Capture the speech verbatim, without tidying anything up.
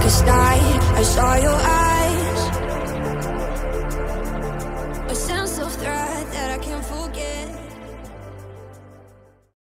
darkest night, I saw your eyes.